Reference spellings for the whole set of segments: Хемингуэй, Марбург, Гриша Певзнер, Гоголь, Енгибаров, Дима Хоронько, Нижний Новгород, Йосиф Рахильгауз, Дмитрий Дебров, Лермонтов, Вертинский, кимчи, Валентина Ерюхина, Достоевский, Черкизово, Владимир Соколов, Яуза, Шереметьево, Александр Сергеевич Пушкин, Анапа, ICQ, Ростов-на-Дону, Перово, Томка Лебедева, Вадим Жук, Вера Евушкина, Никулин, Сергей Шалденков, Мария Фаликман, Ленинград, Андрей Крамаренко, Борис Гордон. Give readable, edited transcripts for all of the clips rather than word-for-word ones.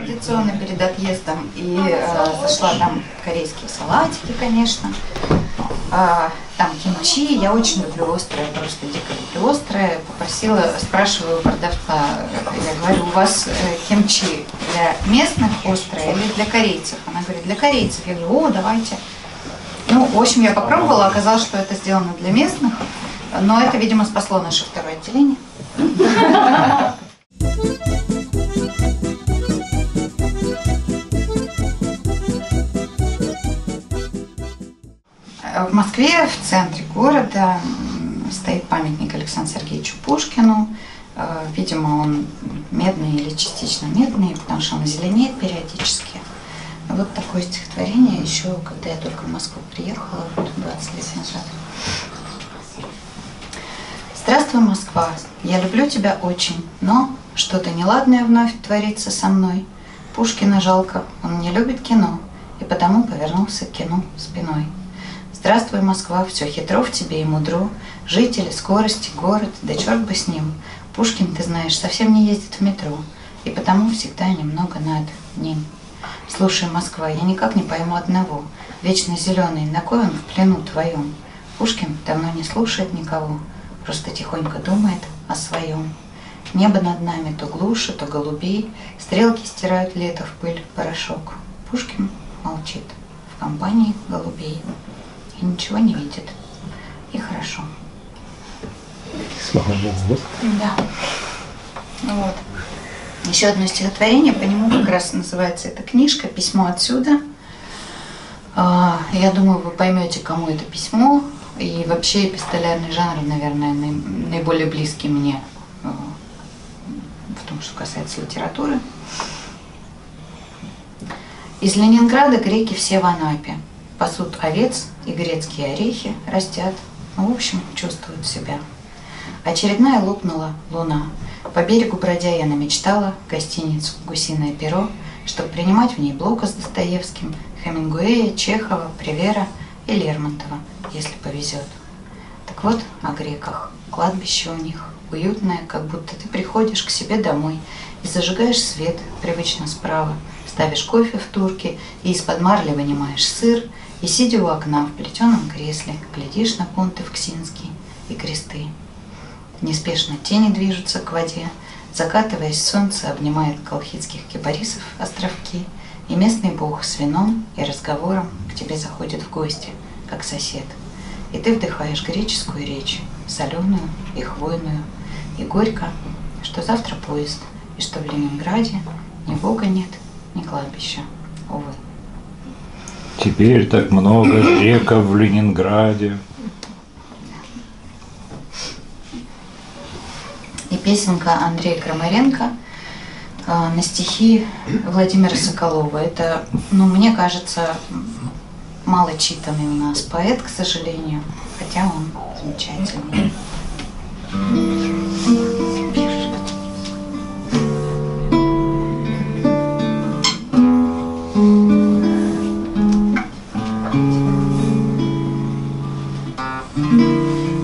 традиционно перед отъездом и зашла там корейские салатики, конечно, там кимчи, я очень люблю острое, просто дико люблю острое, попросила, спрашиваю продавца, я говорю, у вас кимчи для местных острое или для корейцев? Она говорит, для корейцев. Я говорю, о, давайте. Ну, в общем, я попробовала, оказалось, что это сделано для местных, но это, видимо, спасло наше второе отделение. В Москве, в центре города, стоит памятник Александру Сергеевичу Пушкину. Видимо, он медный или частично медный, потому что он зеленеет периодически. Вот такое стихотворение еще, когда я только в Москву приехала, 20 лет назад. Здравствуй, Москва, я люблю тебя очень, но что-то неладное вновь творится со мной. Пушкина жалко, он не любит кино, и потому повернулся к кино спиной. Здравствуй, Москва, все хитро в тебе и мудро, жители, скорости, город, да черт бы с ним. Пушкин, ты знаешь, совсем не ездит в метро, и потому всегда немного над ним. Слушай, Москва, я никак не пойму одного, вечно зеленый, на кой он в плену твоем? Пушкин давно не слушает никого, просто тихонько думает о своем. Небо над нами то глуше, то голубей, стрелки стирают лето в пыль порошок. Пушкин молчит в компании голубей и ничего не видит. И хорошо. Слава Богу. Да. Вот. Еще одно стихотворение, по нему как раз называется эта книжка «Письмо отсюда». Я думаю, вы поймете, кому это письмо. И вообще эпистолярный жанр, наверное, наиболее близкий мне в том, что касается литературы. Из Ленинграда греки все в Анапе. Пасут овец, и грецкие орехи растят. Ну, в общем, чувствуют себя. Очередная лопнула луна. По берегу бродя я намечтала гостиницу «Гусиное перо», чтобы принимать в ней Блока с Достоевским, Хемингуэя, Чехова, Превера и Лермонтова, если повезет. Так вот, о греках. Кладбище у них уютное, как будто ты приходишь к себе домой и зажигаешь свет, привычно справа, ставишь кофе в турке и из-под марли вынимаешь сыр, и, сидя у окна в плетеном кресле, глядишь на понты Вксинский и кресты. Неспешно тени движутся к воде, закатываясь, солнце обнимает колхидских кипарисов островки, и местный бог с вином и разговором к тебе заходит в гости, как сосед. И ты вдыхаешь греческую речь, соленую и хвойную, и горько, что завтра поезд, и что в Ленинграде ни бога нет, ни кладбища, увы. Теперь так много греков в Ленинграде. И песенка Андрея Крамаренко на стихи Владимира Соколова. Это, ну, мне кажется, мало читанный у нас поэт, к сожалению, хотя он замечательный.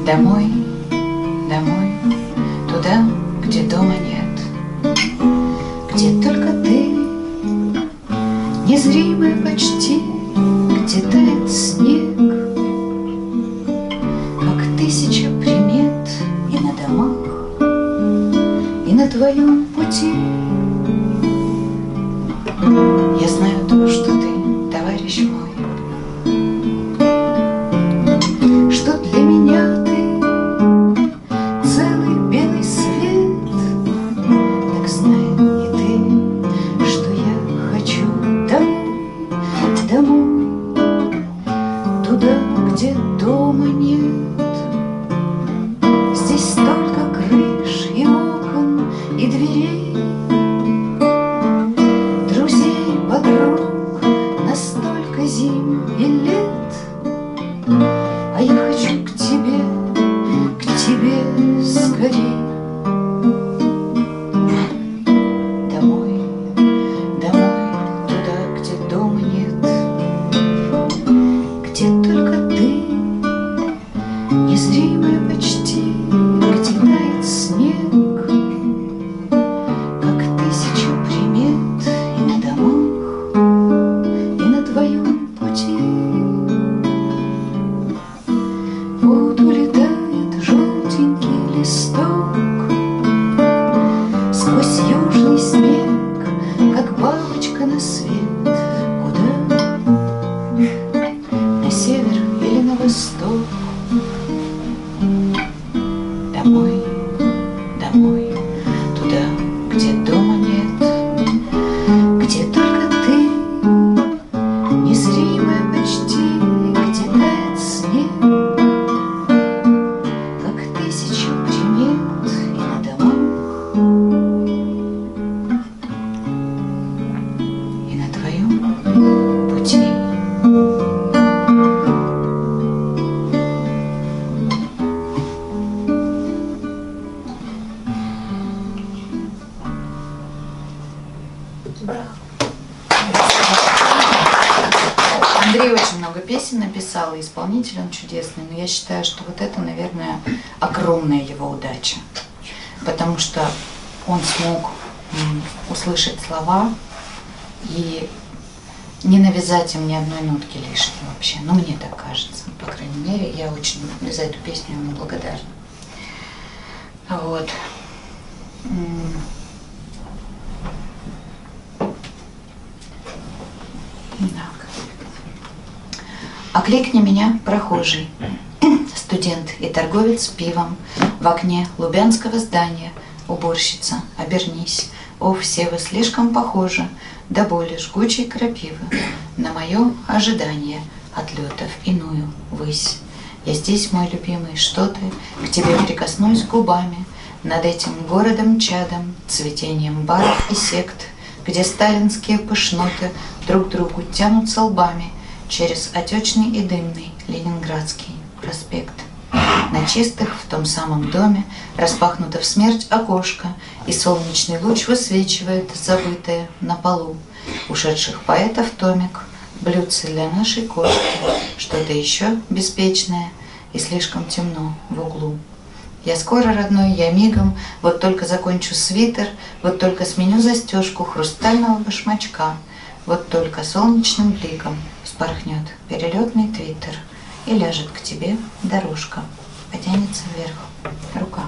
Домой, домой, туда, где дома нет, где только ты, незримая почти, где тает снег, как тысяча примет и на домах, и на твоем пути. Я знаю то, что ты, товарищ мой, что для меня ты целый белый свет. Так знай и ты, что я хочу домой, домой. Туда, где дома нет, здесь столько крыш и окон, и дверей, друзей подруг, настолько зим и лет. А я хочу к тебе скорей. на свет, куда? На север или на восток? Домой, домой, туда, где дома нет, где только ты, незримая почти, где тает снег, как тысяча примет и надо мной, и на твоем пути. Написал, и исполнитель он чудесный, но я считаю, что вот это, наверное, огромная его удача, потому что он смог услышать слова и не навязать им ни одной нотки лишней вообще, ну мне так кажется, по крайней мере, я очень за эту песню ему благодарна. Вот. Окликни меня, прохожий, студент и торговец пивом, в окне лубянского здания, уборщица, обернись, о, все вы слишком похожи, до боли жгучей крапивы, на мое ожидание отлетов иную высь. Я здесь, мой любимый, что ты, к тебе прикоснусь губами, над этим городом-чадом, цветением баров и сект, где сталинские пышноты друг другу тянутся лбами, через отечный и дымный Ленинградский проспект. На чистых в том самом доме распахнуто в смерть окошко, и солнечный луч высвечивает забытое на полу ушедших поэтов томик, блюдце для нашей кошки, что-то еще беспечное и слишком темно в углу. Я скоро, родной, я мигом, вот только закончу свитер, вот только сменю застежку хрустального башмачка, вот только солнечным бликом вспорхнет перелетный твиттер и ляжет к тебе дорожка, потянется вверх рука.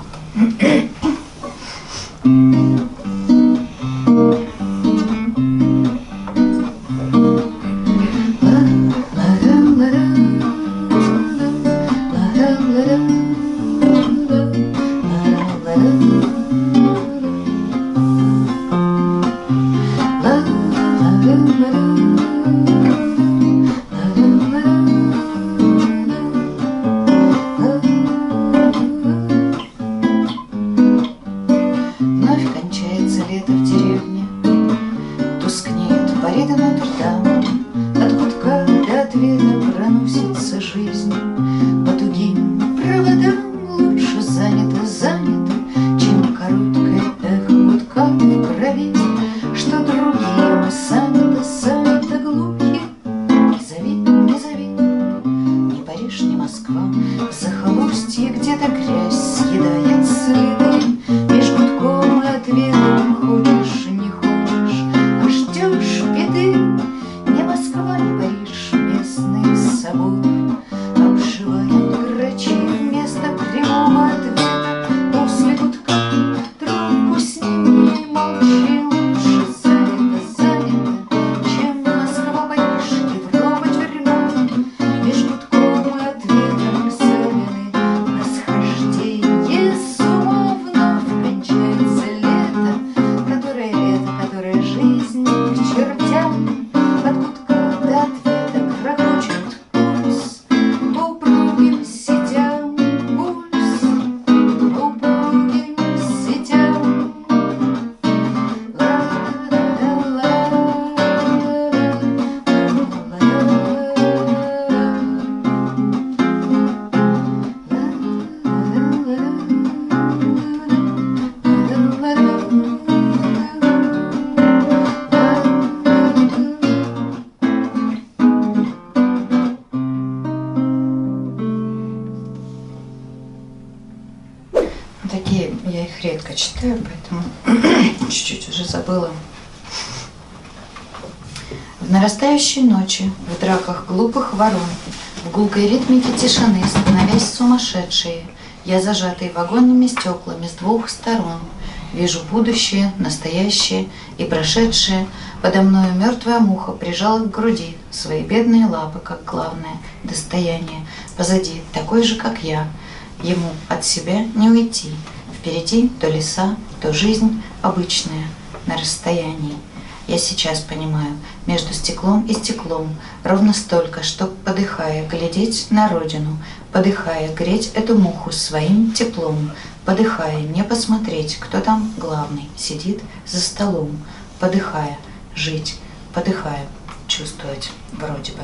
Читаю, поэтому чуть-чуть уже забыла. В нарастающей ночи, в драках глупых ворон, в гулкой ритмике тишины, становясь сумасшедшие, я зажатый вагонными стеклами с двух сторон, Вижу будущее, настоящее и прошедшее. Подо мною мертвая муха прижала к груди свои бедные лапы, как главное достояние. Позади такой же, как я. Ему от себя не уйти. Впереди то леса, то жизнь обычная, на расстоянии. Я сейчас понимаю, между стеклом и стеклом ровно столько, что, подыхая, глядеть на родину, подыхая, греть эту муху своим теплом, подыхая, не посмотреть, кто там главный сидит за столом, подыхая, жить, подыхая, чувствовать вроде бы.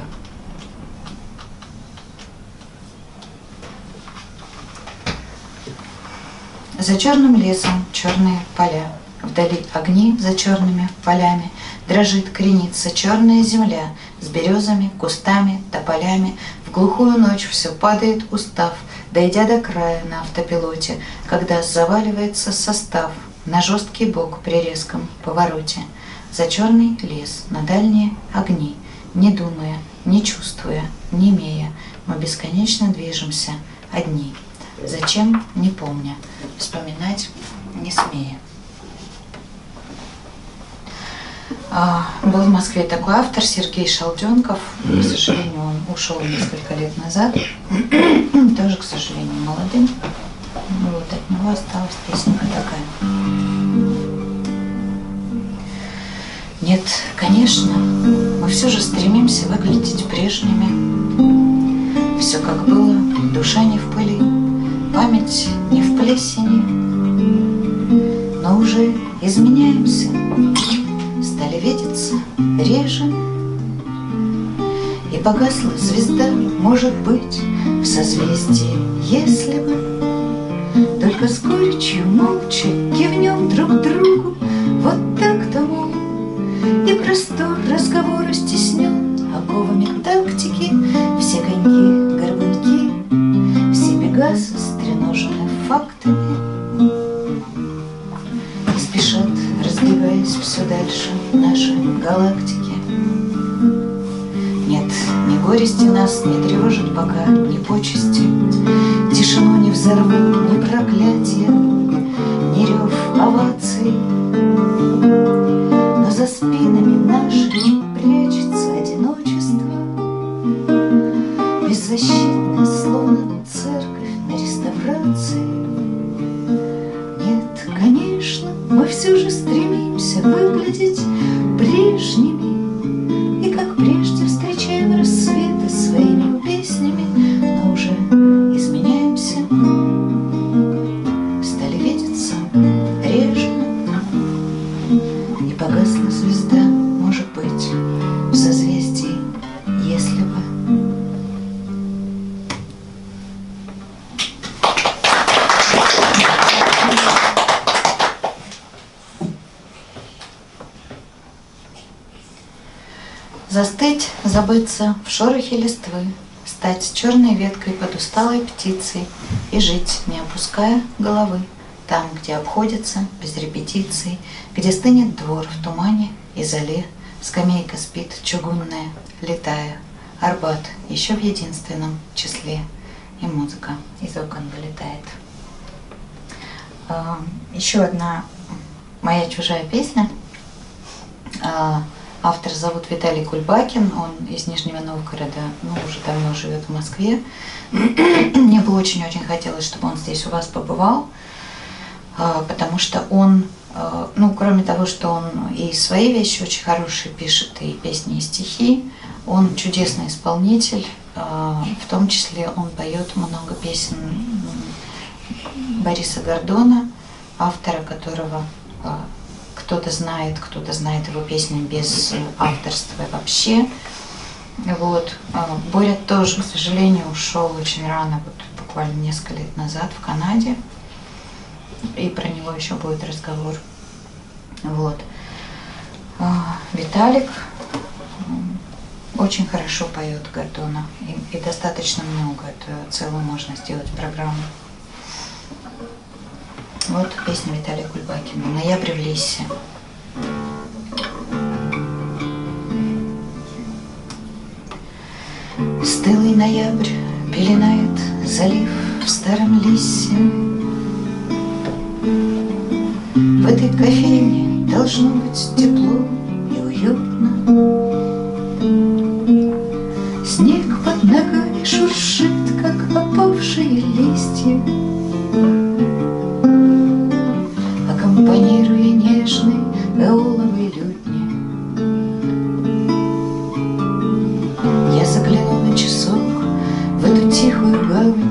За черным лесом черные поля, вдали огни за черными полями, дрожит, кренится черная земля с березами, кустами, тополями. В глухую ночь все падает устав, дойдя до края на автопилоте, когда заваливается состав на жесткий бок при резком повороте. За черный лес, на дальние огни, не думая, не чувствуя, не имея, мы бесконечно движемся одни. Зачем, не помня, вспоминать не смея. Был в Москве такой автор Сергей Шалденков. К сожалению, он ушел несколько лет назад. Тоже, к сожалению, молодым. Вот от него осталась песенка такая. Нет, конечно, мы все же стремимся выглядеть прежними. Все как было, душа не в пыли, память не в плесени. Но уже изменяемся, стали видеться реже. И погасла звезда, может быть, в созвездии, если бы только с горечью молча кивнем друг другу. Вот так тому и простор разговора стеснен оковами тактики. Все коньки, горбунки, все пегасы стреножены фактами и спешат, раздвигаясь все дальше, наши галактики. Нет, ни горести нас не тревожит пока, ни почести. Тишину не взорвут ни проклятия, ни рев оваций. Но за спинами нашими прячется одиночество, беззащитное, словно церковь на реставрации. Нет, конечно, мы все же стремимся выглядеть прежними, и как прежде встречаем рассветы своими песнями, но уже изменяемся. Стали видеться реже. Погасла звезда, может быть, в созвездии, если бы. Застыть, забыться в шорохе листвы, стать черной веткой под усталой птицей и жить, не опуская головы. Там, где обходится, без репетиций, где стынет двор в тумане и зале, скамейка спит чугунная, летая. Арбат еще в единственном числе, и музыка из окон вылетает. Еще одна моя чужая песня. Автор зовут Виталий Кульбакин, он из Нижнего Новгорода, но уже давно живет в Москве. Мне бы очень-очень хотелось, чтобы он здесь у вас побывал. Потому что он, ну, кроме того, что он и свои вещи очень хорошие пишет, и песни, и стихи, он чудесный исполнитель, в том числе он поет много песен Бориса Гордона, автора которого кто-то знает его песни без авторства вообще. Вот. Боря тоже, к сожалению, ушел очень рано, вот, буквально несколько лет назад в Канаде. И про него еще будет разговор. Вот. Виталик очень хорошо поет Гордона. И достаточно много. Это целую можно сделать программу. Вот песня Виталия Кульбакина «Но я привлекся». Стылый ноябрь пеленает залив в старом лисе. В этой кофейне должно быть тепло и уютно. Снег под ногами шуршит, как опавшие листья, аккомпанируя нежной гауловой лютне. Я загляну на часок в эту тихую гавань.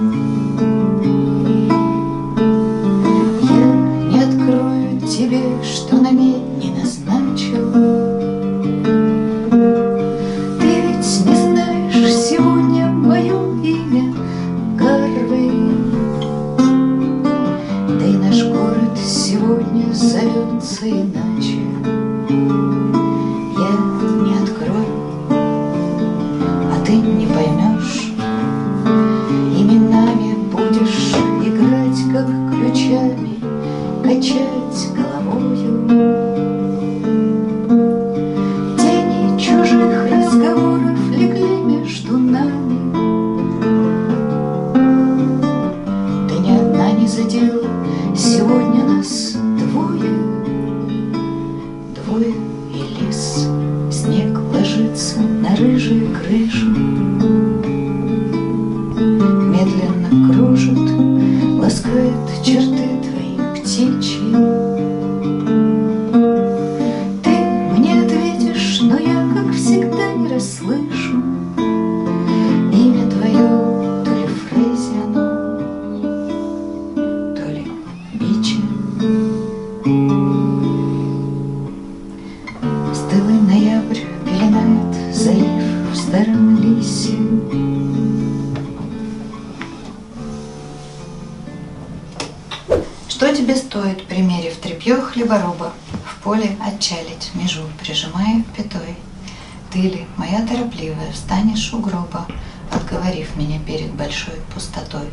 Встанешь у гроба, отговорив меня перед большой пустотой.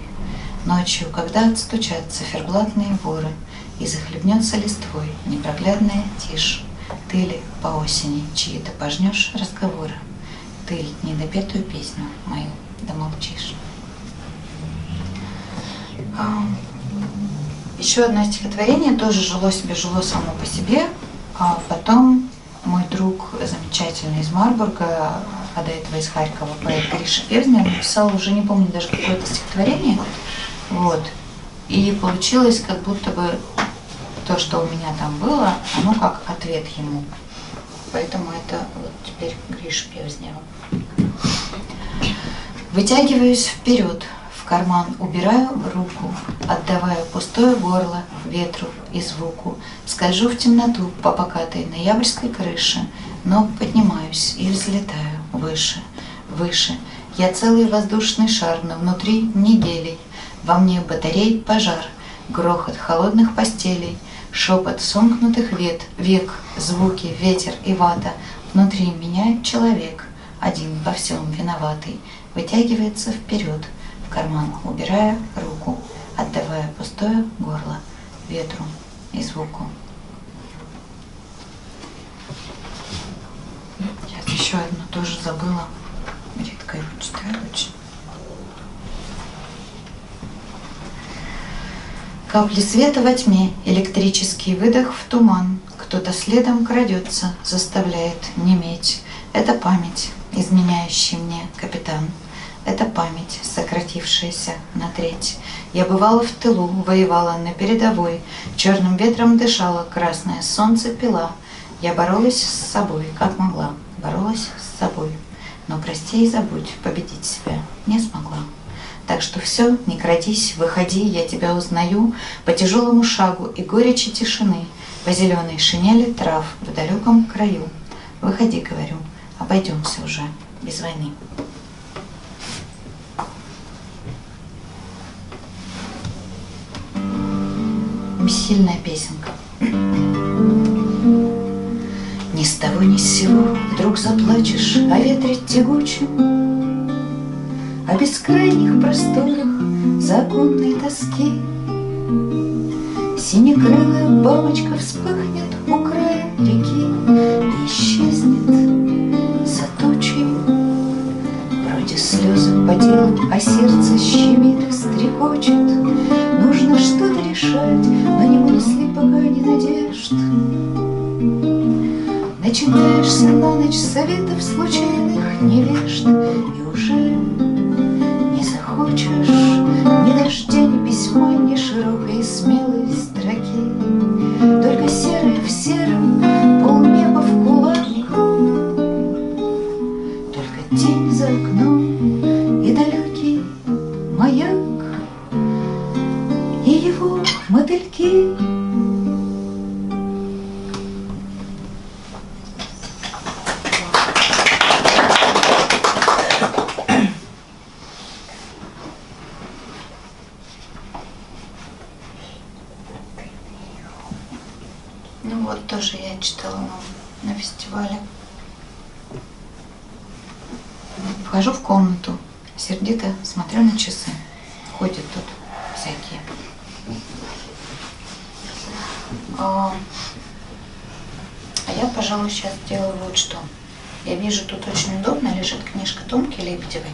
Ночью, когда отстучат циферблатные воры и захлебнется листвой непроглядная тишь, ты ли по осени чьи-то пожнешь разговоры, ты ли недопетую песню мою домолчишь. Еще одно стихотворение тоже жило само по себе, а потом мой друг замечательный из Марбурга, а до этого из Харькова, поэт Гриша Певзнер, написал, уже не помню даже какое-то стихотворение, вот, и получилось как будто бы то, что у меня там было, оно как ответ ему, поэтому это вот теперь Гриша Певзнер. Вытягиваюсь вперед, в карман убираю руку, отдавая пустое горло ветру и звуку, скольжу в темноту по покатой ноябрьской крыше, но поднимаюсь и взлетаю. Выше, выше. Я целый воздушный шар, но внутри неделей. Во мне батарей пожар, грохот холодных постелей, шепот сомкнутых век, звуки, ветер и вата. Внутри меня человек, один во всем виноватый, вытягивается вперед, в карман убирая руку, отдавая пустое горло ветру и звуку. Еще одну тоже забыла. Редко его читаю очень. Капли света во тьме, электрический выдох в туман. Кто-то следом крадется, заставляет неметь. Это память, изменяющий мне капитан. Это память, сократившаяся на треть. Я бывала в тылу, воевала на передовой. Черным ветром дышала, красное солнце пила. Я боролась с собой, как могла. Боролась с собой, но прости и забудь, победить себя не смогла. Так что все, не крадись, выходи, я тебя узнаю по тяжелому шагу и горечи тишины, по зеленой шинели трав в далеком краю. Выходи, говорю, обойдемся уже без войны. Сильная песенка. Ни с того ни с сего вдруг заплачешь о ветре тягучем, о бескрайних просторах законной тоски. Синекрылая бабочка вспыхнет у края реки и исчезнет за тучей. Вроде слезы по делу, а сердце щемит и стрекочет. Нужно что-то решать, но не мысли, пока не надежд. наслушаешься на ночь советов случайных невежд, и уже не захочешь ни дождя, ни письма, ни широкой смелой строки, только серое в сером, полнеба в кулак, только тень за окном и далекий маяк, и его мотыльки. Читала на фестивале. Вхожу в комнату, сердито смотрю на часы. Ходят тут всякие. А я, пожалуй, сейчас делаю вот что. Я вижу, тут очень удобно лежит книжка Томки Лебедевой.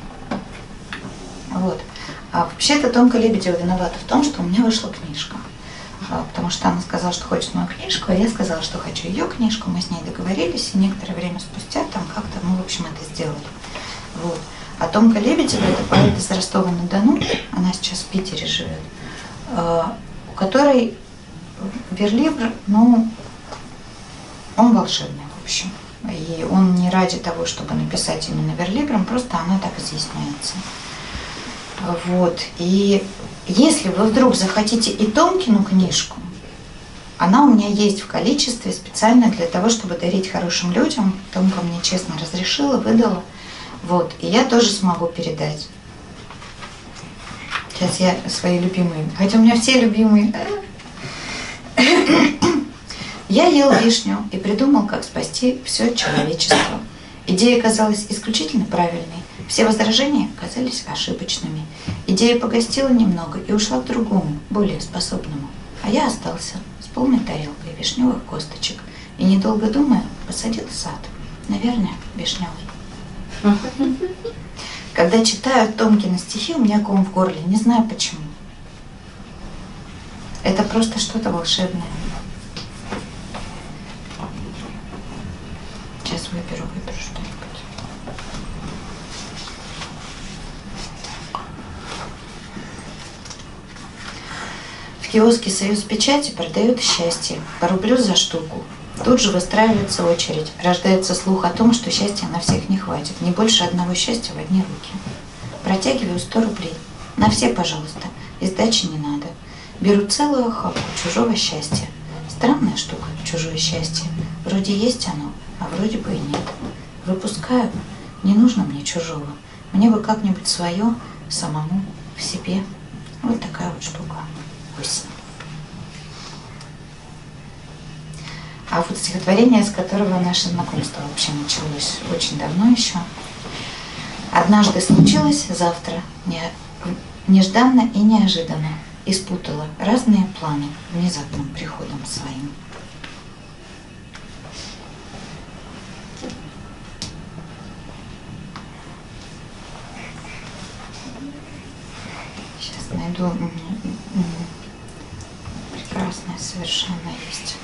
Вот. А вообще-то Томка Лебедева виновата в том, что у меня вышла книжка. Потому что она сказала, что хочет мою книжку, а я сказала, что хочу ее книжку. Мы с ней договорились, и некоторое время спустя там как-то мы, в общем, это сделали. Вот. А Томка Лебедева – это поэт из Ростова-на-Дону, она сейчас в Питере живет, у которой верлибр, ну, он волшебный, в общем. И он не ради того, чтобы написать именно верлибром, просто она так изъясняется. Вот. И если вы вдруг захотите и Томкину книжку, она у меня есть в количестве специально для того, чтобы дарить хорошим людям. Томка мне честно разрешила, выдала. Вот. И я тоже смогу передать. Сейчас я свои любимые. Хотя у меня все любимые. Я ел вишню и придумал, как спасти все человечество. Идея казалась исключительно правильной. Все возражения оказались ошибочными. Идея погостила немного и ушла к другому, более способному. А я остался с полной тарелкой вишневых косточек. И, недолго думая, посадил сад. Наверное, вишневый. Когда читаю Томкины стихи, у меня ком в горле. Не знаю почему. Это просто что-то волшебное. Сейчас выберу что-нибудь. В киоске «Союз печати» продают счастье. По рублю за штуку. Тут же выстраивается очередь. Рождается слух о том, что счастья на всех не хватит. Не больше одного счастья в одни руки. Протягиваю 100 рублей. На все, пожалуйста. И сдачи не надо. Беру целую охапку чужого счастья. Странная штука, чужое счастье. Вроде есть оно, а вроде бы и нет. Выпускаю. Не нужно мне чужого. Мне бы как-нибудь свое, самому, в себе. Вот такая вот штука. А вот стихотворение, с которого наше знакомство вообще началось очень давно еще. Однажды случилось, завтра, нежданно и неожиданно, и спутала разные планы внезапным приходом своим. Сейчас найду. Прекрасная совершенно есть.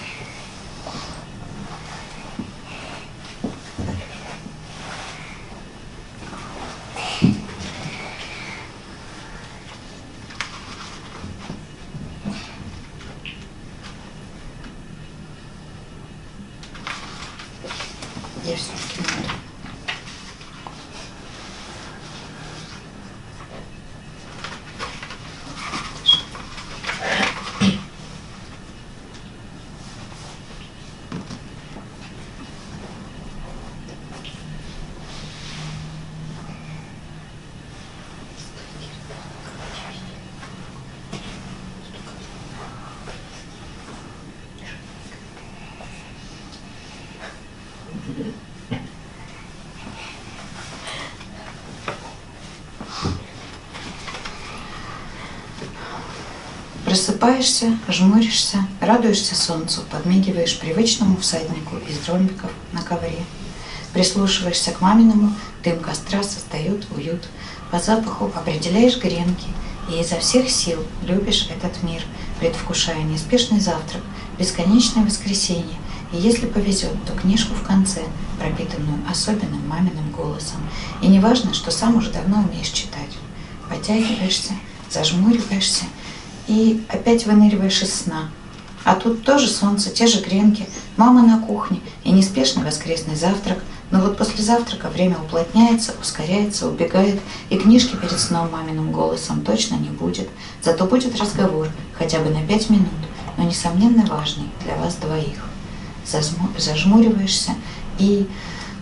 Я все-таки найду. Просыпаешься, жмуришься, радуешься солнцу, подмигиваешь привычному всаднику из ромбиков на ковре. Прислушиваешься к маминому, дым костра создает уют. По запаху определяешь гренки и изо всех сил любишь этот мир, предвкушая неспешный завтрак, бесконечное воскресенье И если повезет, то книжку в конце, пропитанную особенным маминым голосом. И не важно, что сам уже давно умеешь читать. Потягиваешься, зажмуриваешься и опять выныриваешь из сна. А тут тоже солнце, те же гренки, мама на кухне и неспешный воскресный завтрак. Но вот после завтрака время уплотняется, ускоряется, убегает, и книжки перед сном маминым голосом точно не будет. Зато будет разговор, хотя бы на 5 минут, но, несомненно, важный для вас двоих. Зажмуриваешься и...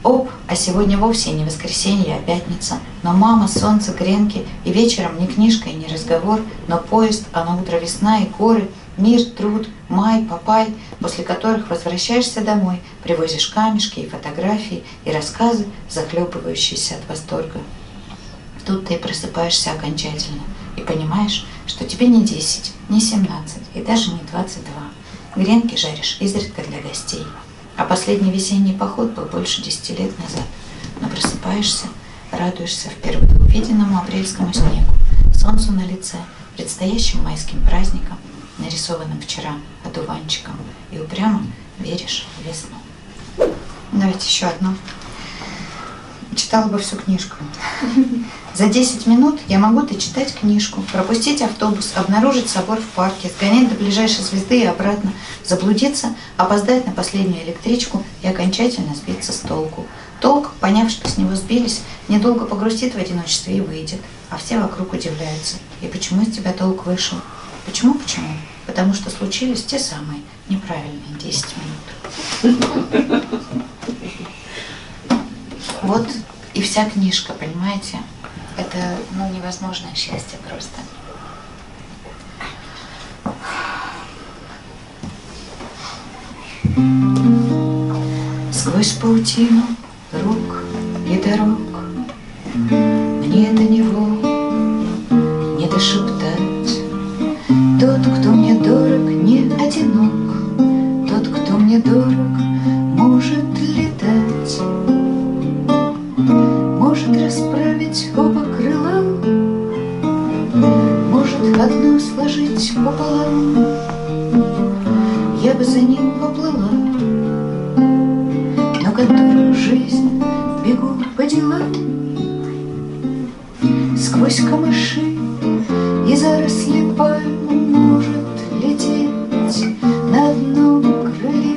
Оп, а сегодня вовсе не воскресенье, а пятница. Но мама, солнце, гренки, и вечером не книжка и не разговор, но поезд, а на утро весна и горы, мир, труд, май, папай, после которых возвращаешься домой, привозишь камешки и фотографии, и рассказы, захлебывающиеся от восторга. Тут ты просыпаешься окончательно и понимаешь, что тебе не 10, не 17 и даже не 22. Гренки жаришь изредка для гостей. А последний весенний поход был больше 10 лет назад. Но просыпаешься, радуешься впервые увиденному апрельскому снегу, солнцу на лице, предстоящим майским праздникам, нарисованным вчера одуванчиком, и упрямо веришь в весну. Давайте еще одну. Читала бы всю книжку. За 10 минут я могу дочитать книжку, пропустить автобус, обнаружить собор в парке, сгонять до ближайшей звезды и обратно, заблудиться, опоздать на последнюю электричку и окончательно сбиться с толку. Толк, поняв, что с него сбились, недолго погрустит в одиночестве и выйдет, а все вокруг удивляются. И почему из тебя толк вышел? Почему? Потому что случились те самые неправильные 10 минут. Вот и вся книжка, понимаете? Это, ну, невозможное счастье просто. Сквозь паутину рук и дорог мне до него не дошептать. Тот, кто мне дорог, не одинок. Тот, кто мне дорог, может летать. Может расправить оба крыла, может одно сложить пополам. Я бы за ним поплыла, но которую жизнь бегу по делам. Сквозь камыши и заросли пальм может лететь на одном крыле.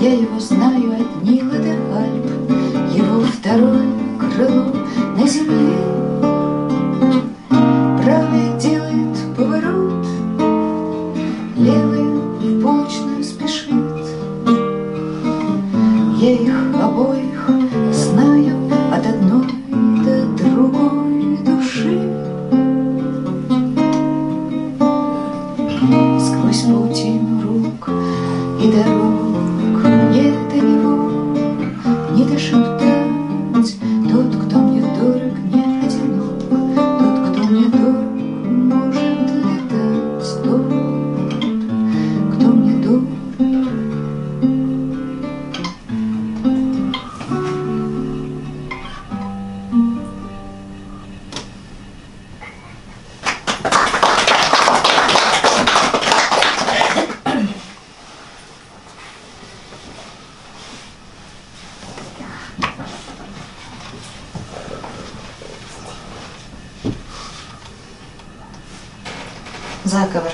Я его знаю от Нила до Альп, его второй на земле. Правый делает поворот, левый в полочную спешит. Я их обоих знаю от одной до другой души. Сквозь паутину рук и дорог мне до него не дошептать. Тот, кто мне дорог, не одинок. Тот, кто мне дорог, может летать. Тот, кто мне дорог. Заговор.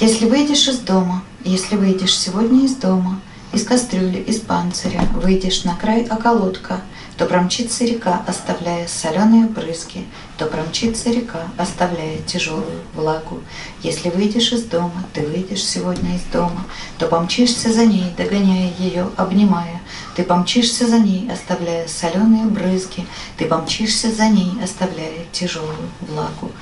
Если выйдешь из дома, если выйдешь сегодня из дома, из кастрюли, из панциря, выйдешь на край околотка, то промчится река, оставляя соленые брызги, то промчится река, оставляя тяжелую влагу. Если выйдешь из дома, ты выйдешь сегодня из дома, то помчишься за ней, догоняя ее, обнимая. Ты помчишься за ней, оставляя соленые брызги, ты помчишься за ней, оставляя тяжелую влагу.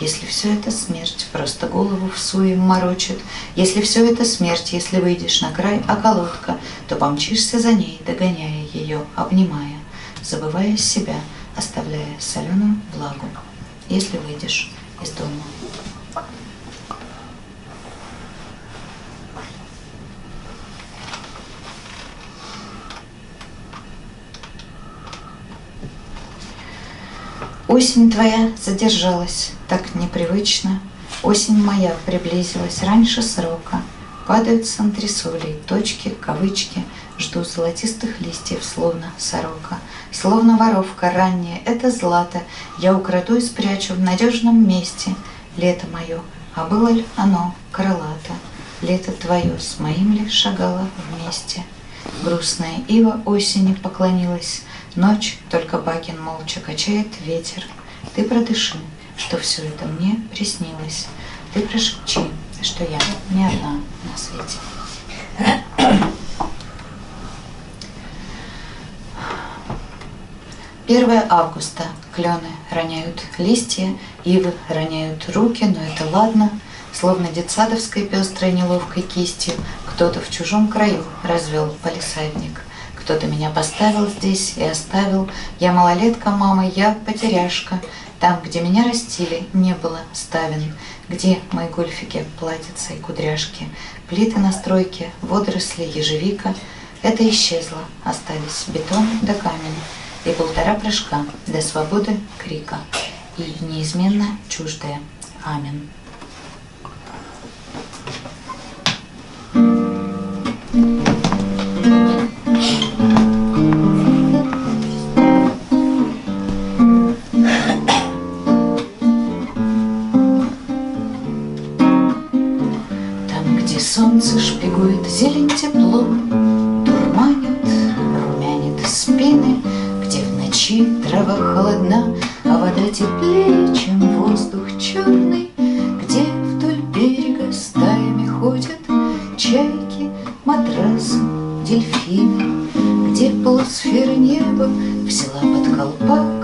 Если все это смерть, просто голову в суе морочит. Если все это смерть, если выйдешь на край околотка, то помчишься за ней, догоняя ее, обнимая. Забывая себя, оставляя соленую влагу, если выйдешь из дома. Осень твоя задержалась так непривычно, осень моя приблизилась раньше срока. Падают с антресолей точки, кавычки, жду золотистых листьев, словно сорока. Словно воровка ранняя, это злато, я украду и спрячу в надежном месте. Лето мое, а было ли оно крылато? Лето твое с моим ли шагало вместе? Грустная ива осени поклонилась, ночь, только бакен молча качает ветер. Ты продыши, что все это мне приснилось. Ты прошепчи, что я не одна на свете. Первое августа. Клены роняют листья, ивы роняют руки, но это ладно. Словно детсадовской пестрой неловкой кистью кто-то в чужом краю развел палисадник. Кто-то меня поставил здесь и оставил. Я малолетка, мама, я потеряшка. Там, где меня растили, не было ставен. Где мои гольфики, платьица и кудряшки, плиты на стройке, водоросли, ежевика. Это исчезло, остались бетон да камень. И полтора прыжка до свободы крика. И неизменно чуждое. Аминь. Там, где солнце шпигует зелень тепло, дурманит, румянит спины, где в ночи трава холодна, а вода теплее, чем воздух черный, где вдоль берега стаями ходят чайки, матрасы, дельфины, где полусфера неба взяла под колпак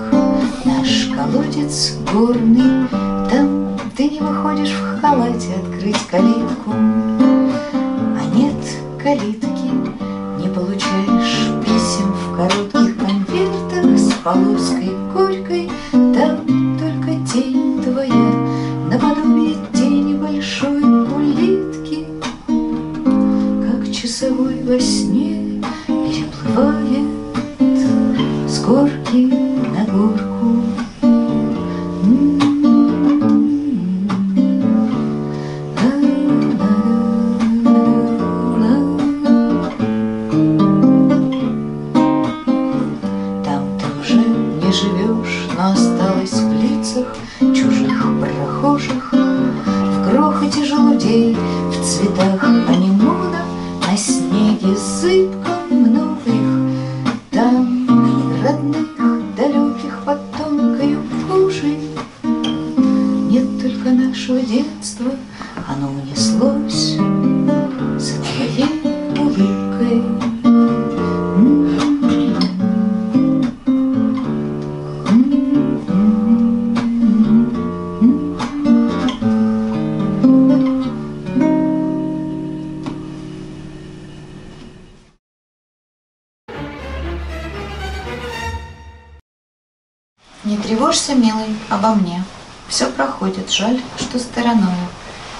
наш колодец горный. Там ты не выходишь в халате открыть калитку, а нет калитки, не получаешь писем в коротких конвертах с полоской горькой. Там только тень твоя наподобие тени большой улитки, как часовой во сне переплывает с горки на горку. Милый, обо мне. Все проходит, жаль, что стороною.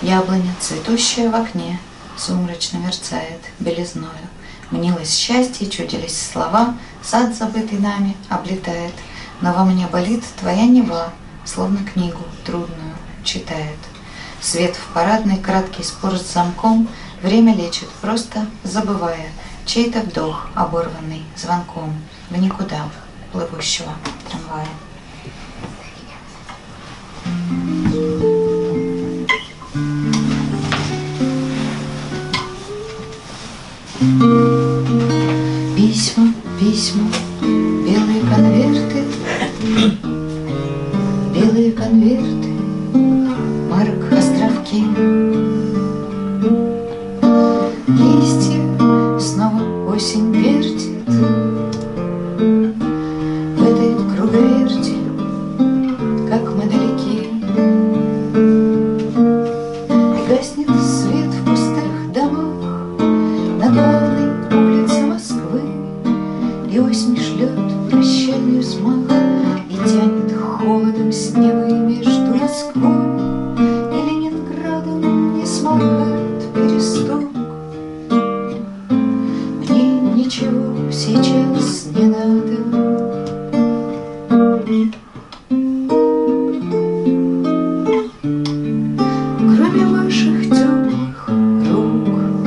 Яблоня, цветущая в окне, сумрачно мерцает белизною. Мнилось счастье, чудились слова, сад, забытый нами, облетает. Но во мне болит твоя нева, словно книгу трудную читает. Свет в парадной, краткий спор с замком, время лечит, просто забывая чей-то вдох, оборванный звонком в никуда плывущего трамвая. Письма, письма, белые конверты, марок островки, листья снова осень вертит, в этой круговерти, как мы далеки, и гаснет свет в пустых домах на главной улице Москвы, и осень шлет прощальный взмах и тянет холодом с неба, и между Москвой и Ленинградом не смолкает перестук. Мне ничего сейчас не надо, кроме ваших теплых рук.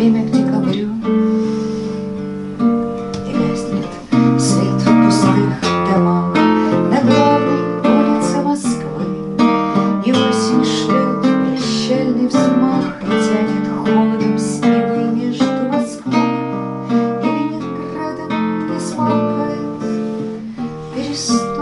время к декабрю, и гаснет свет в пустых домах на главной улице Москвы. И осень шлет прощальный взмах и тянет холодом с неба между Москвой и Ленинградом, и смолкает перестук.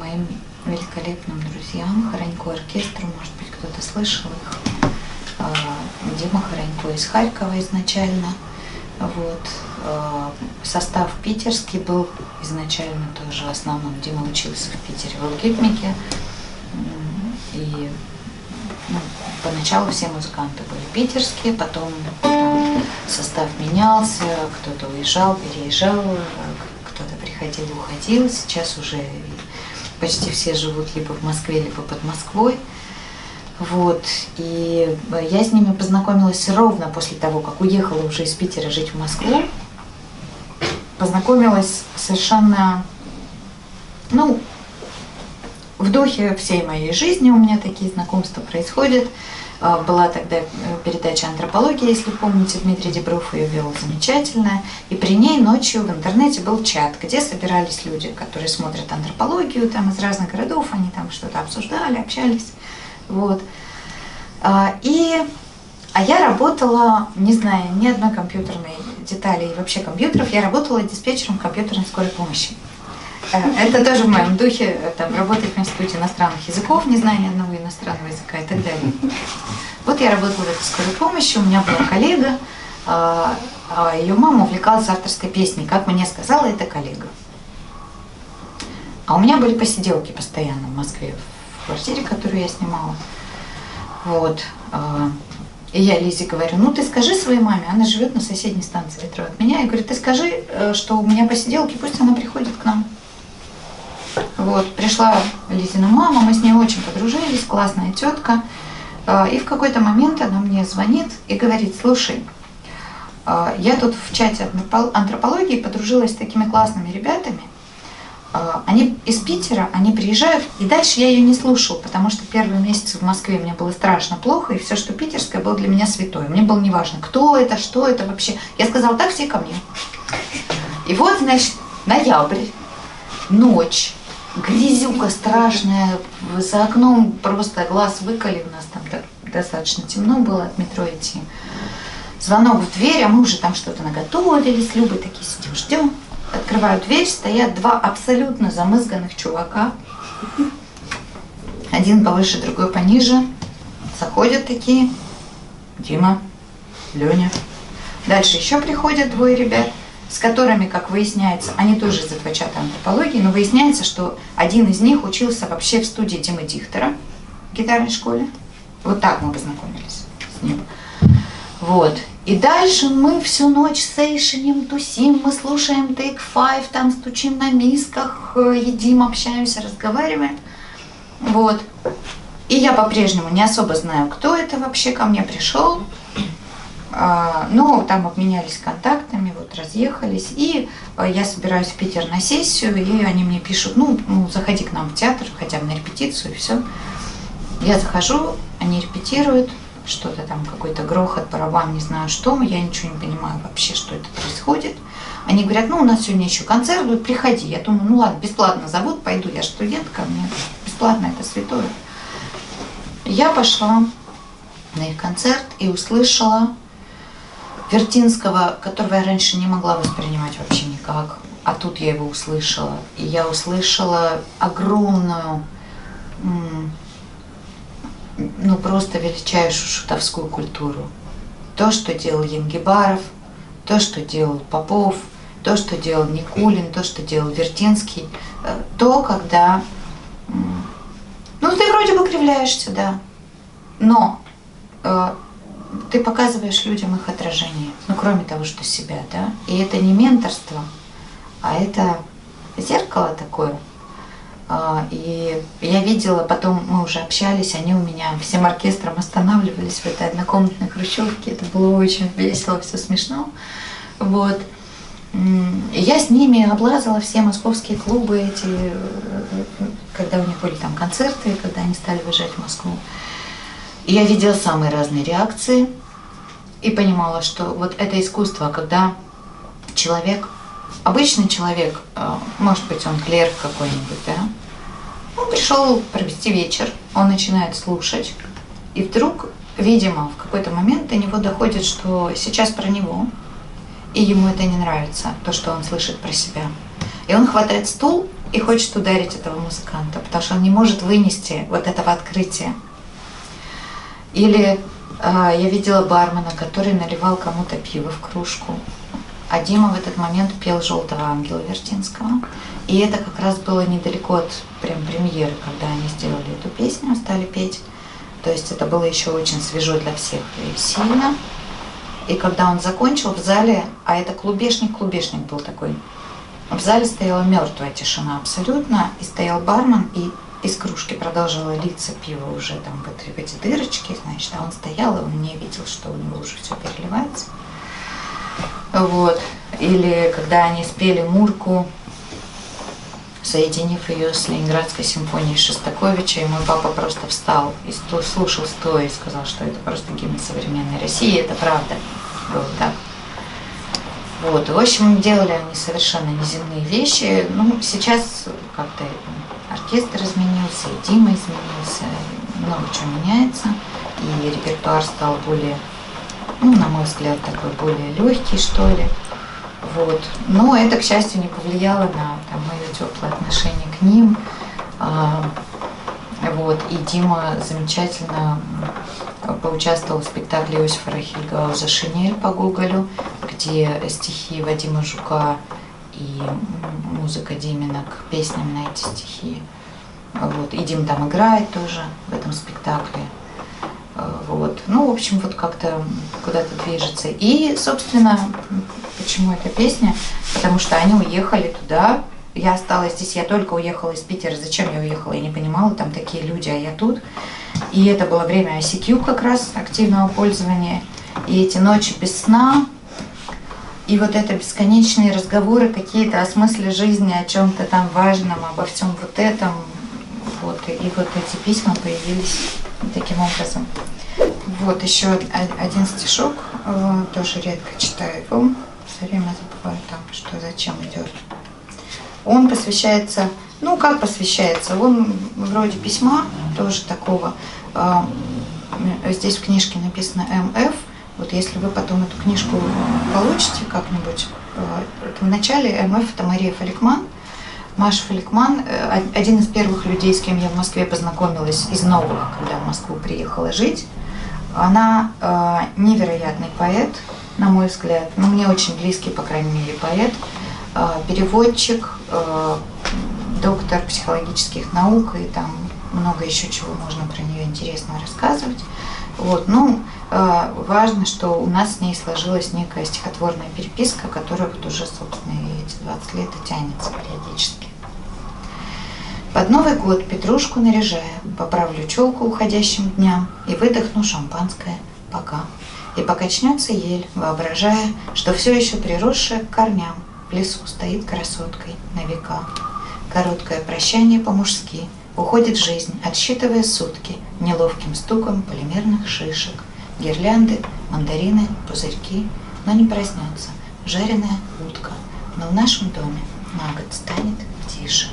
Моим великолепным друзьям, Хоронько оркестру, может быть, кто-то слышал их. Дима Хоронько из Харькова изначально. Вот. Состав питерский был изначально тоже, в основном Дима учился в Питере в алгебнике. И поначалу все музыканты были питерские, потом состав менялся, кто-то уезжал, переезжал, кто-то приходил, уходил. Сейчас уже почти все живут либо в Москве, либо под Москвой. Вот. И я с ними познакомилась ровно после того, как уехала уже из Питера жить в Москву. Познакомилась совершенно, ну, в духе всей моей жизни у меня такие знакомства происходят. Была тогда передача «Антропология», если помните, Дмитрий Дебров ее вел замечательно. И при ней ночью в интернете был чат, где собирались люди, которые смотрят антропологию там, из разных городов, они там что-то обсуждали, общались. Вот. А я работала, не зная ни одной компьютерной детали и вообще компьютеров, я работала диспетчером компьютерной скорой помощи. Это тоже в моем духе, там, работать в институте иностранных языков, не знание одного иностранного языка и так далее. Вот я работала в этой скорой помощи, у меня была коллега, ее мама увлекалась авторской песней, как мне сказала эта коллега. А у меня были посиделки постоянно в Москве, в квартире, которую я снимала. Вот. И я Лизе говорю, ну ты скажи своей маме, она живет на соседней станции метро от меня, и говорю, ты скажи, что у меня посиделки, пусть она приходит к нам. Вот, пришла Лизина мама, мы с ней очень подружились, классная тетка. И в какой-то момент она мне звонит и говорит, слушай, я тут в чате антропологии подружилась с такими классными ребятами. Они из Питера, они приезжают, и дальше я ее не слушала, потому что первый месяц в Москве мне было страшно плохо, и все, что питерское, было для меня святое. Мне было неважно, кто это, что это вообще. Я сказала, так все ко мне. И вот, значит, ноябрь, ночь, грязюка страшная, за окном просто глаз выколи, у нас там достаточно темно было от метро идти. Звонок в дверь, а мы уже там что-то наготовили, с Любой такие сидим, ждем. Открываю дверь, стоят два абсолютно замызганных чувака. Один повыше, другой пониже. Заходят такие. Дима, Леня. Дальше еще приходят двое ребят, с которыми, как выясняется, они тоже из отвачата антропологии, но выясняется, что один из них учился вообще в студии Димы Дихтера в гитарной школе. Вот так мы познакомились с ним. Вот. И дальше мы всю ночь сейшеним, тусим, мы слушаем Take Five, там стучим на мисках, едим, общаемся, разговариваем. Вот. И я по-прежнему не особо знаю, кто это вообще ко мне пришел. Ну, там обменялись контактами, вот разъехались. И я собираюсь в Питер на сессию, и они мне пишут, ну заходи к нам в театр, хотя бы на репетицию, и все. Я захожу, они репетируют. Что-то там, какой-то грохот, барабан, не знаю что, я ничего не понимаю вообще, что это происходит. Они говорят, ну у нас сегодня еще концерт будет, приходи. Я думаю, ну ладно, бесплатно зовут, пойду, я студентка, мне бесплатно это святое. Я пошла на их концерт и услышала Вертинского, которого я раньше не могла воспринимать вообще никак, а тут я его услышала. И я услышала огромную... ну, просто величайшую шутовскую культуру. То, что делал Енгибаров, то, что делал Попов, то, что делал Никулин, то, что делал Вертинский. То, когда... Ну, ты вроде бы кривляешься, да. Но ты показываешь людям их отражение, ну кроме того, что себя, да, и это не менторство, а это зеркало такое. И я видела, потом мы уже общались, они у меня всем оркестром останавливались в этой однокомнатной хрущевке, это было очень весело, все смешно, вот. Я с ними облазала все московские клубы эти, когда у них были там концерты, когда они стали выезжать в Москву. И я видела самые разные реакции и понимала, что вот это искусство, когда человек, обычный человек, может быть, он клерк какой-нибудь, да, он пришел провести вечер, он начинает слушать, и вдруг, видимо, в какой-то момент до него доходит, что сейчас про него, и ему это не нравится, то, что он слышит про себя. И он хватает стул и хочет ударить этого музыканта, потому что он не может вынести вот этого открытия. Или я видела бармена, который наливал кому-то пиво в кружку. А Дима в этот момент пел «Желтого ангела» Вертинского. И это как раз было недалеко от прям премьеры, когда они сделали эту песню, стали петь. То есть это было еще очень свежо для всех и сильно. И когда он закончил, в зале, а это клубешник был такой, в зале стояла мертвая тишина абсолютно, и стоял бармен, и из кружки продолжала литься пиво уже там в эти дырочки, значит, а он стоял, и он не видел, что у него уже все переливается. Вот. Или когда они спели «Мурку», соединив ее с Ленинградской симфонией Шостаковича, и мой папа просто встал и слушал стоя и сказал, что это просто гимн современной России, это правда было так. Вот, и, в общем, делали они совершенно неземные вещи. Ну, сейчас как-то оркестр изменился, и Дима изменился, и много чего меняется, и репертуар стал более, ну, на мой взгляд, такой более легкий, что ли. Вот. Но это, к счастью, не повлияло на там, мое теплое отношение к ним. Вот. И Дима замечательно поучаствовал в спектакле Йосифа Рахильгауза «Шинель» по Гоголю, где стихи Вадима Жука и музыка Димина к песням на эти стихи. Вот. И Дим там играет тоже в этом спектакле. Вот. Ну, в общем, вот как-то куда-то движется. И, собственно, почему эта песня? Потому что они уехали туда, я осталась здесь, я только уехала из Питера. Зачем я уехала? Я не понимала, там такие люди, а я тут. И это было время ICQ как раз, активного пользования. И эти ночи без сна, и вот это бесконечные разговоры какие-то о смысле жизни, о чем-то там важном, обо всем вот этом. Вот. И вот эти письма появились таким образом. Вот еще один стишок, тоже редко читаю его, все время забываю там, что зачем идет. Он посвящается, ну как посвящается, он вроде письма, тоже такого, здесь в книжке написано МФ, вот если вы потом эту книжку получите как-нибудь, в начале МФ это Мария Фаликман, Маша Фаликман, один из первых людей, с кем я в Москве познакомилась из новых, когда в Москву приехала жить. Она невероятный поэт, на мой взгляд, ну, мне очень близкий, по крайней мере, поэт, переводчик, доктор психологических наук, и там много еще чего можно про нее интересного рассказывать. Вот, ну, важно, что у нас с ней сложилась некая стихотворная переписка, которая вот уже, собственно, эти 20 лет и тянется периодически. Под Новый год петрушку наряжая, поправлю челку уходящим дням и выдохну шампанское «пока». И покачнется ель, воображая, что все еще приросшая к корням в лесу стоит красоткой на века. Короткое прощание по-мужски, уходит жизнь, отсчитывая сутки неловким стуком полимерных шишек. Гирлянды, мандарины, пузырьки, но не проснется жареная утка, но в нашем доме на год станет тише.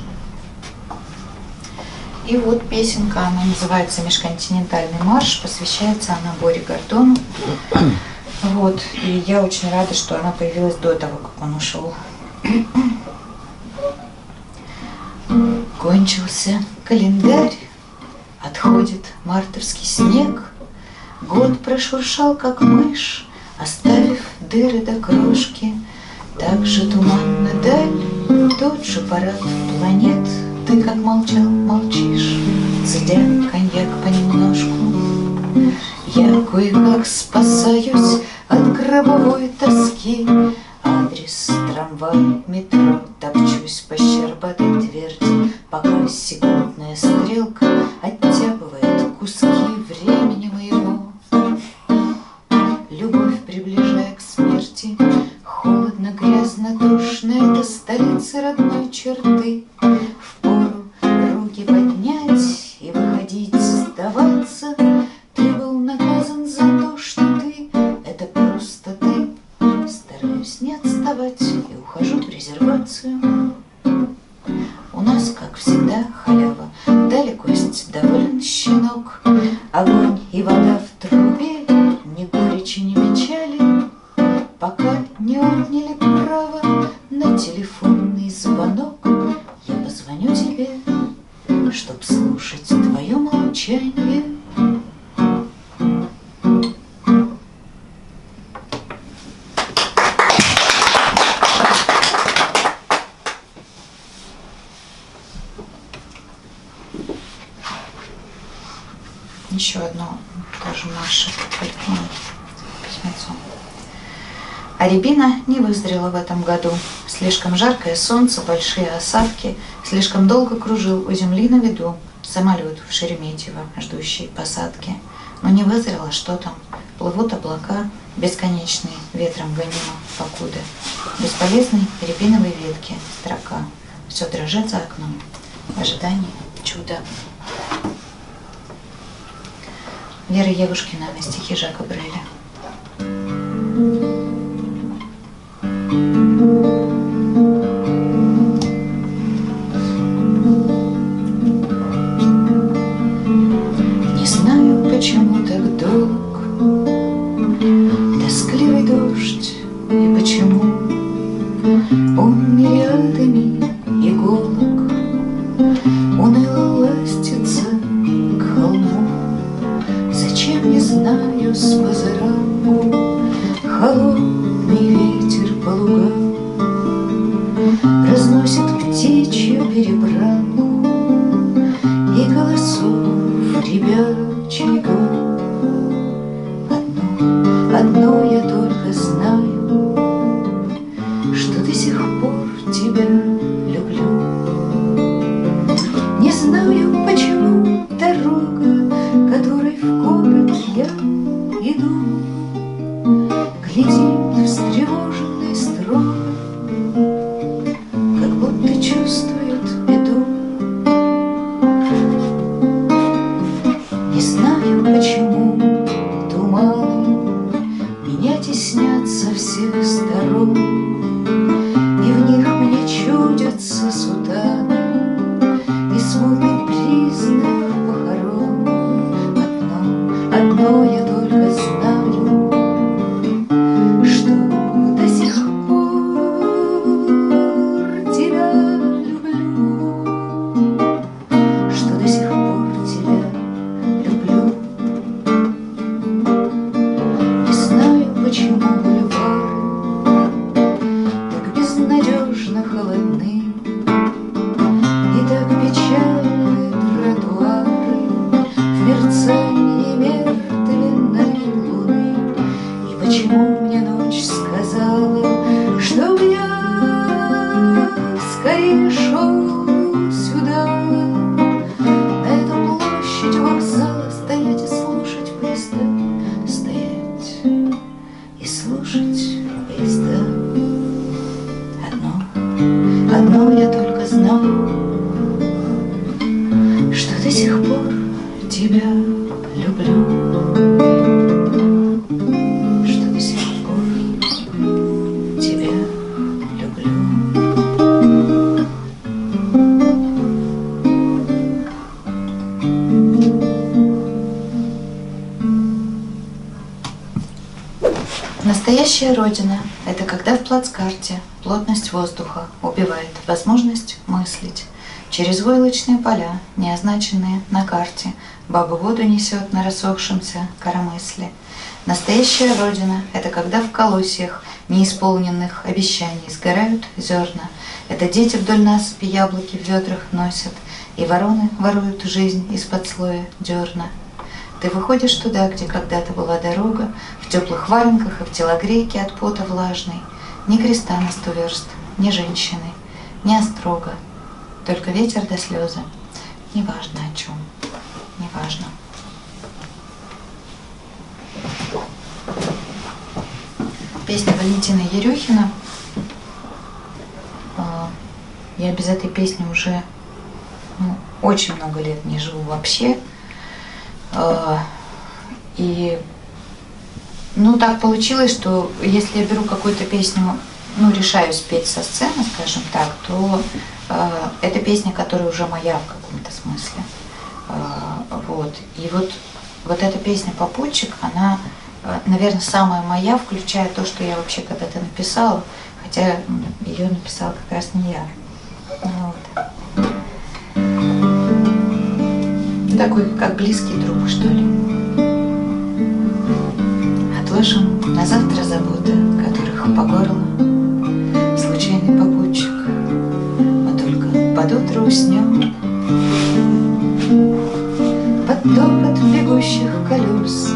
И вот песенка, она называется «Межконтинентальный марш», посвящается она Боре Гордону. Вот, и я очень рада, что она появилась до того, как он ушел. Кончился календарь, отходит мартовский снег. Год прошуршал, как мышь, оставив дыры до крошки. Так же туманно даль, тот же парад планет. Ты как молчал, молчишь, цедя коньяк понемножку. Я кое-как спасаюсь от гробовой тоски. Адрес, трамвай, метро, топчусь по щербатой тверди, пока секундная стрелка оттягивает куски времени моего. Любовь, приближая к смерти, холодно, грязно, душно, это столица родной черты. Впору руки поднять и выходить, сдаваться. Ты был наказан за то, что ты, это просто ты. Стараюсь не отставать и ухожу в резервацию. У нас, как всегда, халява, далеко есть доволен щенок. Огонь и вода в трубе, ни горечи, ни печали, пока не отняли право на телефонный звонок. Я позвоню тебе, чтоб слушать твое молчание. Еще одно, тоже наше письмецо. А рябина не вызрела в этом году. Слишком жаркое солнце, большие осадки. Слишком долго кружил у земли на виду самолет в Шереметьево, ждущий посадки. Но не вызрело, что там. Плывут облака, бесконечные, ветром гонимо, покуда. Бесполезной рябиновой ветки строка. Все дрожит за окном в ожидании чуда. Вера Евушкина на стихи Жака Бреля. Не знаю, почему так долг тоскливый дождь, и почему он мириадами иголок уныло ластится к холму. Зачем, не знаю, с позаранку холодный ветер по лугам разносит птичью перебранку и голосов ребячий гам. Одно я только знаю, что до сих пор тебя люблю. Не знаю, почему дорога, которой в город я иду, глядит встревоженный строго, как будто чувствует беду. Не знаю, почему туманы меня теснят со всех сторон, и в них мне чудятся суданы и смутный признак похорон. Одно я только знаю, что до сих пор тебя люблю, что до сих пор тебя люблю. Не знаю, почему бульвары так безнадежно холодны и так печальны тротуары в мерцании мертвенной луны. И почему мне ночь сказала, что я скорее шел сюда, на эту площадь вокзала, стоять и слушать поезда, стоять и слушать поезда. Одно я только знаю, что до сих пор тебя люблю, что до сих пор тебя люблю. Настоящая родина – это когда в плацкарте плотность воздуха убивает возможность мыслить. Через войлочные поля, не означенные на карте, баба воду несет на рассохшемся коромысле. Настоящая родина – это когда в колосьях неисполненных обещаний сгорают зерна. Это дети вдоль насыпи яблоки в ведрах носят, и вороны воруют жизнь из-под слоя дерна. Ты выходишь туда, где когда-то была дорога, в теплых валенках и в телогрейке от пота влажной. Ни креста на 100 верст, ни женщины, ни острога, только ветер да слезы. Неважно о чем, неважно. Песня Валентины Ерюхина. Я без этой песни уже очень много лет не живу вообще. И так получилось, что если я беру какую-то песню, решаю спеть со сцены, скажем так, то это песня, которая уже моя в каком-то смысле. И вот эта песня «Попутчик», она, наверное, самая моя, включая то, что я вообще когда-то написала, хотя ее написала как раз не я. Такой, как близкий друг, что ли. Отложим на завтра заботы, которых по горло. Случайный попутчик, мы только под утро уснем. Под топот бегущих колес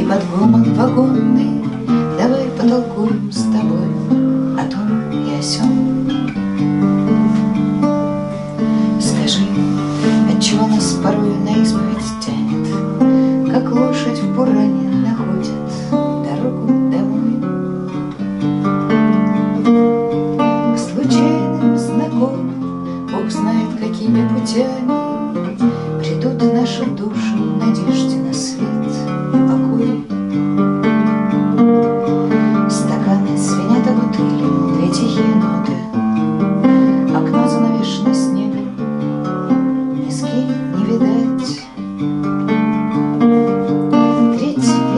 и под гомон вагонный. Давай потолкуем с тобой о том и о сём. Скажи, отчего нас порой на исповедь тянет, как лошадь в буране находит дорогу домой. К случайным знакомым, Бог знает, какими путями придут наши души в надежде на свет и покой. Стаканы звенят о бутыли, две тихие ноты, окно занавешено снегом, низкий не видать. 3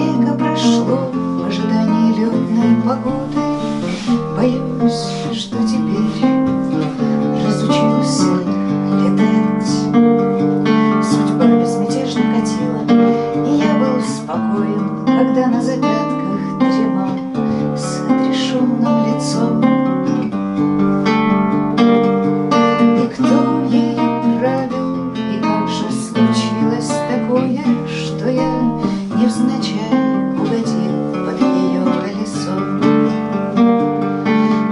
века прошло в ожидании лётной погоды. Боюсь, что теперь разучился летать. Судьба безмятежно катила, и я был спокоен, когда на запятках дремал с отрешенным лицом. И кто ею правил, и как же случилось такое, что я невзначай угодил под ее колесо?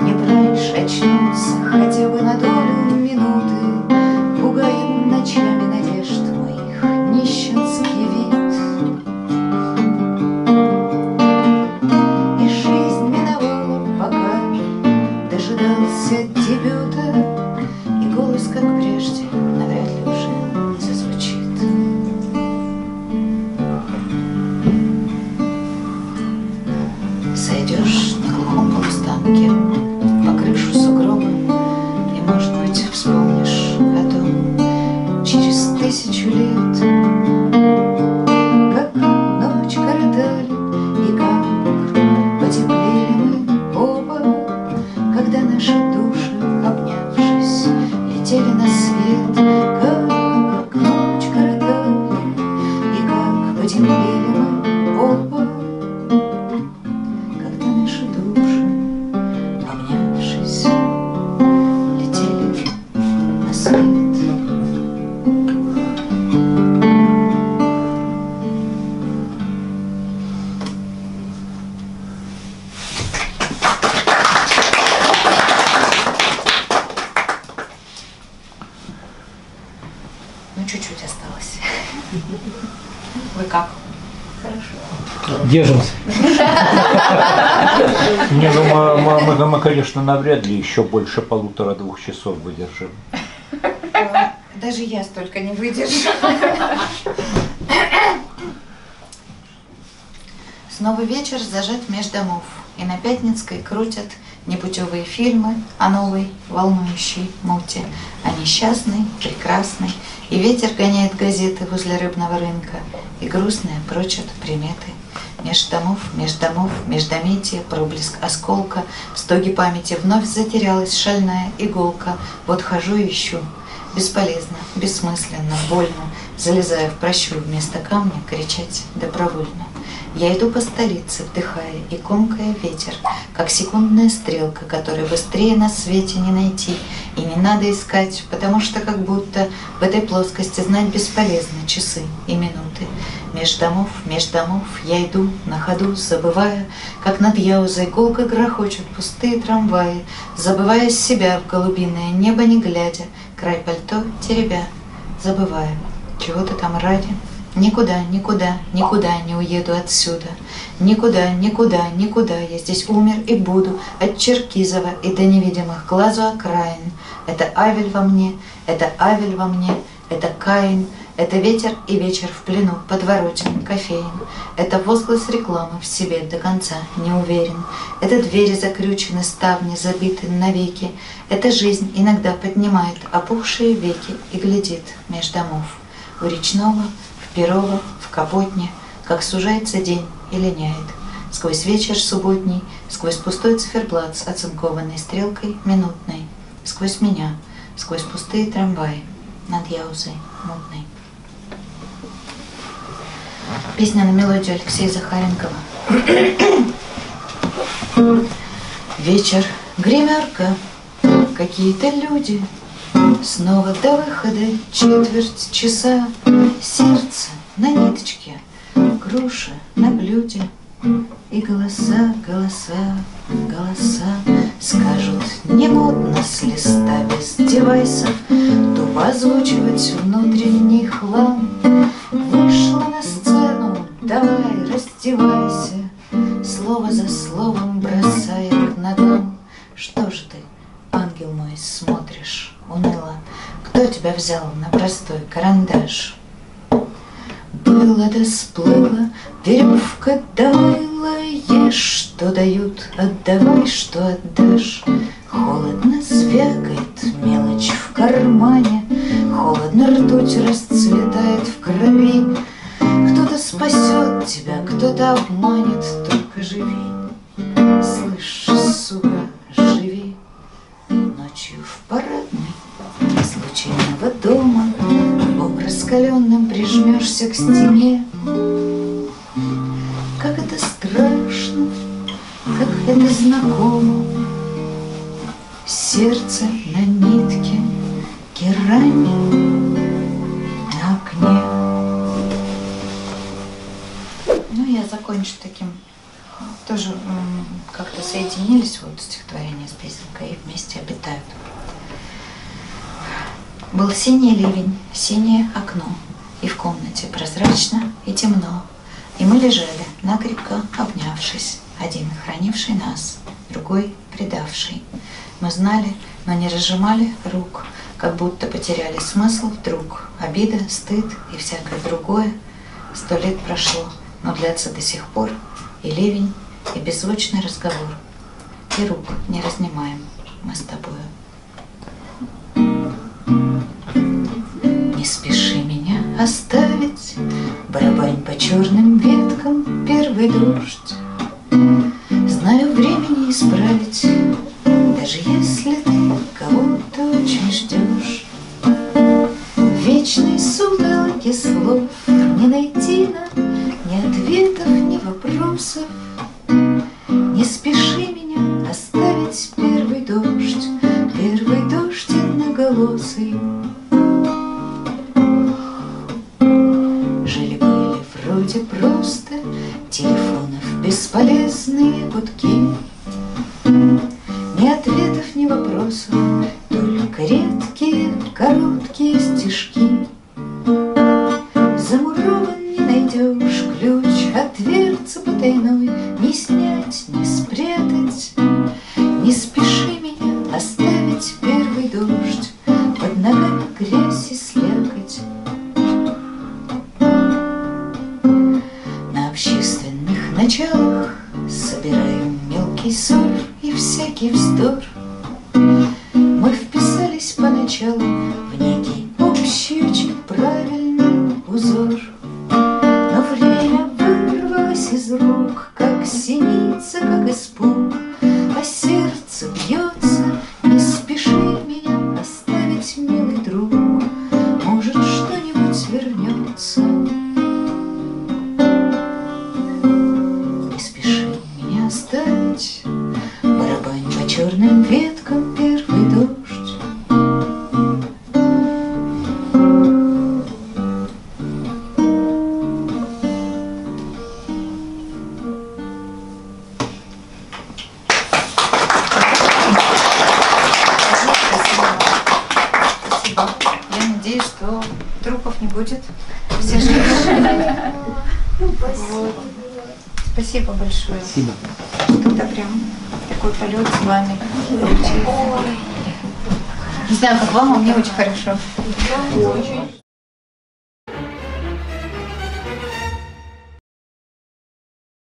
Не прочь очнуться хотя бы на долю минуты, пугаем ночами надежд моих нищенский вид. И жизнь миновала, пока дожидался дебюта, и голос, как прежде, навряд ли уже зазвучит. Сойдешь на глухом полустанке по крышу сугроба, и, может быть, вспомнишь о том через 1000 лет, как ночь коротали и как потеплели мы оба, когда наши души, обнявшись, летели на свет. Как ночь коротали и как потеплели мы оба, когда наши души, обнявшись, летели на свет. Чуть-чуть осталось. Вы как? Хорошо. Держимся. Не, мы, конечно, навряд ли еще больше 1,5-2 часов выдержим. Даже я столько не выдержу. Снова вечер зажат меж домов, и на Пятницкой крутят непутевые фильмы о новой, волнующей муте, о несчастной, прекрасной, и ветер гоняет газеты возле рыбного рынка, и грустные прочат приметы. Меж домов, междометие, проблеск осколка, в стоге памяти вновь затерялась шальная иголка. Вот хожу и ищу, бесполезно, бессмысленно, больно, залезая в прощу вместо камня, кричать добровольно. Я иду по столице, вдыхая и комкая ветер, как секундная стрелка, которой быстрее на свете не найти. И не надо искать, потому что как будто в этой плоскости знать бесполезно часы и минуты. меж домов я иду на ходу, забывая, как над Яузой гулко грохочут пустые трамваи, забывая себя в голубиное небо не глядя, край пальто теребя, забывая, чего ты там ради. Никуда, никуда, никуда не уеду отсюда. Никуда, никуда, никуда я здесь умер и буду от Черкизова и до невидимых глазу окраин. Это Авель во мне, это Авель во мне, это Каин, это ветер и вечер в плену, подворотен, кофеин. Это возглас рекламы в себе до конца не уверен. Это двери закрючены, ставни забиты навеки. Эта жизнь иногда поднимает опухшие веки и глядит меж домов. У речного, в Перово, в Капотне, как сужается день и линяет. Сквозь вечер субботний, сквозь пустой циферблат с оцинкованной стрелкой минутной. Сквозь меня, сквозь пустые трамваи, над Яузой мутной. Песня на мелодию Алексея Захаренкова. Вечер, гримерка, какие-то люди. Снова до выхода четверть часа. Сердце на ниточке, груша на блюде. И голоса, голоса, голоса скажут не модно с листа без девайсов тупо озвучивать внутренний хлам. Вышла на сцену, давай раздевайся, слово за словом бросая к ногам. Что ж ты, ангел мой, смотришь уныло? Кто тебя взял на простой карандаш? Было да сплыло, веревка давила, ешь, что дают, отдавай, что отдашь. Холодно звякает мелочь в кармане, холодно ртуть расцветает в крови. Кто-то спасет тебя, кто-то обманет, только живи. Слышь, сука, живи. Ночью в парадной случайного дома бом раскаленным прижмешься к стене. Как это страшно, как это знакомо. Сердце на нитке керами на окне. Ну, я закончу таким. Тоже как-то соединились вот стихотворение с песенкой и вместе обитают. Был синий ливень, синее окно, и в комнате прозрачно и темно. И мы лежали, накрепко обнявшись, один хранивший нас, другой предавший. Мы знали, но не разжимали рук, как будто потеряли смысл вдруг. Обида, стыд и всякое другое. 100 лет прошло, но длятся до сих пор и ливень, и беззвучный разговор. И рук не разнимаем мы с тобою. Не спеши меня оставить, барабань по черным веткам первый дождь. Знаю, времени исправить, даже если ты кого-то очень ждешь. Вечной судороги слов не найти нам ни ответов, ни вопросов. Не спеши меня оставить первый дождь одноголосый. Жили-были вроде просто телефонов бесполезные гудки. Ни ответов, ни вопросов, только редкие короткие стишки. Замурован не найдешь ключ от дверцы потайной, не снять, не спрятать. Не спеши меня оставить первый дождь, под ногами грязь и слякоть. На общественных началах собираем мелкий ссор и всякий вздор. Мы вписались поначалу в некий общий очень правильный узор. Но время вырвалось из рук, как синица, как испуг. А сердце бьется, не спеши меня оставить, милый друг. Может, что-нибудь вернется. Не спеши меня оставить, барабань по черным веткам первый дождь. будет. Все же вот. Спасибо большое. Спасибо. Тут-то прям такой полет с вами. Не знаю, как вам, а мне очень хорошо.